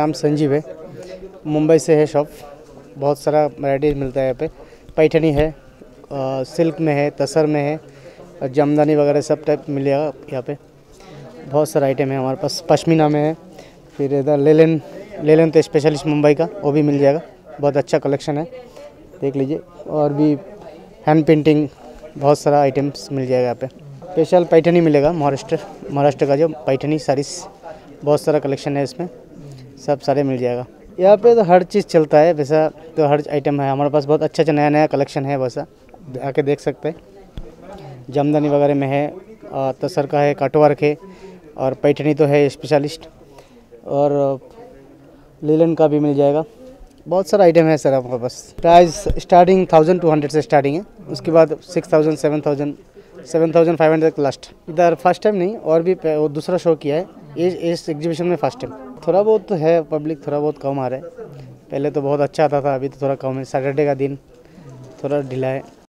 नाम संजीव है, मुंबई से है शॉप। बहुत सारा वैरायटीज मिलता है यहाँ पे। पैठनी है, सिल्क में है, तसर में है, जामदानी वगैरह सब टाइप मिलेगा यहाँ पे। बहुत सारा आइटम है हमारे पास। पश्मीना में है, फिर इधर लेलन तो स्पेशलिस्ट मुंबई का, वो भी मिल जाएगा। बहुत अच्छा कलेक्शन है, देख लीजिए। और भी हैंड पेंटिंग, बहुत सारा आइटम्स मिल जाएगा यहाँ पे। स्पेशल पैठनी मिलेगा, महाराष्ट्र का जो पैठनी साड़ीस, बहुत सारा कलेक्शन है इसमें, सब सारे मिल जाएगा यहाँ पे। तो हर चीज़ चलता है वैसा, तो हर आइटम है हमारे पास। बहुत अच्छा अच्छा नया कलेक्शन है, वैसा आके देख सकते हैं। जामदानी वगैरह में है, तसर का है, काटवार के, और पैठनी तो है स्पेशलिस्ट, और लेलन का भी मिल जाएगा। बहुत सारा आइटम है सर हमारे पास। प्राइस स्टार्टिंग 1200 से स्टार्टिंग है, उसके बाद 6000, 7500 लास्ट। इधर फर्स्ट टाइम नहीं, और भी दूसरा शो किया है इस एग्जीबिशन में। फर्स्ट टाइम थोड़ा बहुत तो है, पब्लिक थोड़ा बहुत कम आ रहा है। पहले तो बहुत अच्छा आता था, अभी तो थोड़ा कम है। सैटरडे का दिन थोड़ा ढीला है।